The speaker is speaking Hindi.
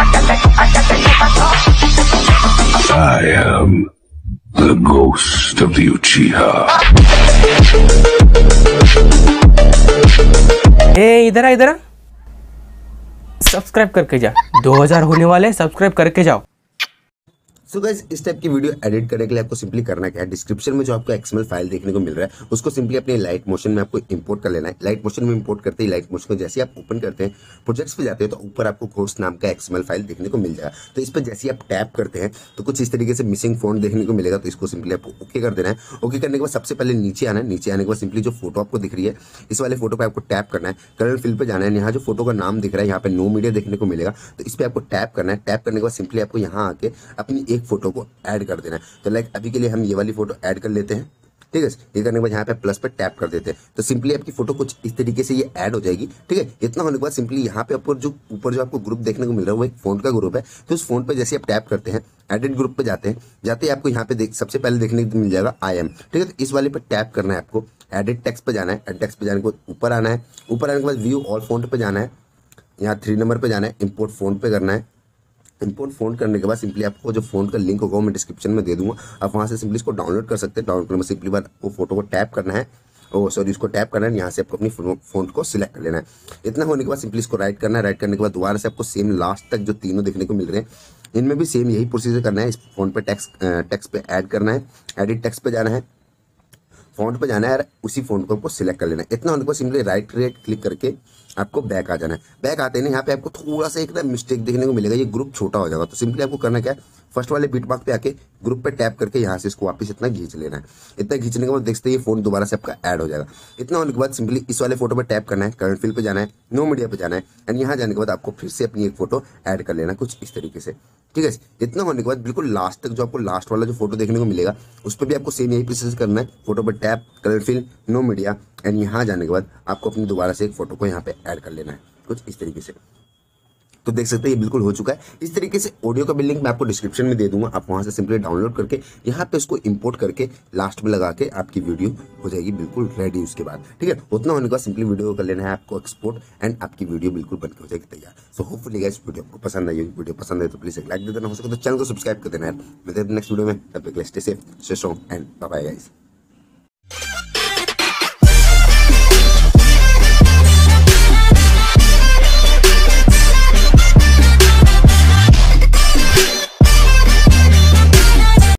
I am the ghost of the Uchiha. Hey, इधर आ सब्सक्राइब करके जा, 2000 होने वाले, सब्सक्राइब करके जाओ। सो गाइस, इस टाइप की वीडियो एडिट करने के लिए आपको सिंपली करना क्या है, डिस्क्रिप्शन में जो आपको एक्सएमएल फाइल देखने को मिल रहा है उसको सिंपली अपने लाइट मोशन में आपको इंपोर्ट कर लेना है। लाइट मोशन में इंपोर्ट करते ही लाइट मोशन को जैसे आप ओपन करते हैं, प्रोजेक्ट्स पे जाते हैं तो ऊपर आपको कोर्स नाम का एक्सएमएल फाइल देखने को मिल जाएगा। तो इस पर जैसे आप टैप करते हैं तो कुछ इस तरीके से मिसिंग फॉन्ट देखने को मिलेगा। तो इसको सिंपली आपको ओके कर देना है। ओके करने के बाद सबसे पहले नीचे आना है। नीचे आने के बाद सिंपली जो फोटो आपको दिख रही है इस वाले फोटो पर आपको टैप करना है। करंट फील्ड पर जाना है। यहाँ जो फोटो का नाम दिख रहा है यहाँ पे नो मीडिया देखने को मिलेगा, तो इस पर आपको टैप करना है। टैप करने के बाद सिंपली आपको यहाँ आके अपनी एक फोटो को ऐड कर देना है। तो लाइक अभी के लिए हम ये वाली फोटो ऐड कर लेते हैं। ठीक है, ये करने के बाद यहाँ पे प्लस पे टैप कर देते हैं तो सिंपली आपकी फोटो कुछ इस तरीके से ये ऐड हो जाएगी। ठीक है, इतना होने के बाद सिंपली यहाँ पे आपको जो ऊपर जो आपको ग्रुप देखने को मिल रहा है वो एक फोन का ग्रुप है। तो उस फोन पे जैसे आप टैप करते हैं, एडिट ग्रुप पे जाते हैं, जाते ही आपको यहाँ पे सबसे पहले देखने को मिल जाएगा आई एम। ठीक है, तो इस वाले पे टैप करना है आपको। एडिट टेक्स्ट पे जाना है। एडिट टेक्स्ट पे जाने के बाद ऊपर आना है। ऊपर आने के बाद व्यू ऑल फोन पे जाना है। यहाँ 3 नंबर पे जाना है, इम्पोर्ट फोन पे करना है। इंपोर्ट फोन्ट करने के बाद सिंपली आपको जो फोन का लिंक होगा वो मैं डिस्क्रिप्शन में दे दूंगा, आप वहाँ से सिंपली इसको डाउनलोड कर सकते हैं। डाउनलोड करने में सिंपली बार वो फोटो को टैप करना है, इसको टैप करना है। यहाँ से आपको अपनी फोन्ट को सिलेक्ट कर लेना है। इतना होने के बाद सिंपली इसको राइट करना है। राइट करने के बाद दोबारा से आपको सेम लास्ट तक जो तीनों देखने को मिल रहे हैं इनमें भी सेम यही प्रोसीजर करना है। इस फोन पर टेक्स्ट पे ऐड करना है। एडिट टेक्स्ट पे जाना है, फोन्ट पे जाना है और उसी फोन्ट को आपको सिलेक्ट कर लेना है। इतना होने पर सिंपली राइट क्लिक करके आपको बैक आ जाना है। बैक आते ही यहाँ पे आपको थोड़ा सा एक ना मिस्टेक देखने को मिलेगा, ये ग्रुप छोटा हो जाएगा। तो सिंपली आपको करना क्या है, फर्स्ट वाले बीट मार्क पे आके ग्रुप पे टैप करके यहाँ से इसको वापस इतना खींच लेना है। इतना खींचने के बाद देखते ही फोन दोबारा से आपका ऐड हो जाएगा। इतना होने के बाद सिंपली इस वाले फोटो पर टैप करना है। करंट फील्ड पे जाना है, नो मीडिया पे जाना है एंड यहाँ जाने के बाद आपको फिर से अपनी एक फोटो ऐड कर लेना कुछ इस तरीके से। ठीक है, इतना होने के बाद बिल्कुल लास्ट तक जो आपको लास्ट वाला जो फोटो देखने को मिलेगा उस पर भी आपको सेम यही प्रोसेस करना है। फोटो पर tap, current field, no media and यहाँ जाने के बाद आपको अपनी दोबारा से एक फोटो को यहाँ पे ऐड कर लेना है कुछ इस तरीके से। तो देख सकते हैं ये बिल्कुल हो चुका है इस तरीके से। ऑडियो का भी लिंक मैं आपको डिस्क्रिप्शन में दे दूंगा, आप वहाँ से सिंपली डाउनलोड करके यहाँ पे उसको इंपोर्ट करके लास्ट में लगा के आपकी वीडियो हो जाएगी बिल्कुल रेडी उसके बाद। ठीक है, उतना होने के बाद सिंपली वीडियो कर लेना है आपको एक्सपोर्ट एंड आपकी वीडियो बिल्कुल बनकर हो जाएगी तैयार। सो होपफुली गाइस वीडियो आपको पसंद आई होगी। वीडियो पसंद आए तो प्लीज एक लाइक दे देना, हो सके तो चैनल को सब्सक्राइब कर देना है। मिलते हैं नेक्स्ट वीडियो में, तब तक के लिए stay safe, stay strong and bye bye guys.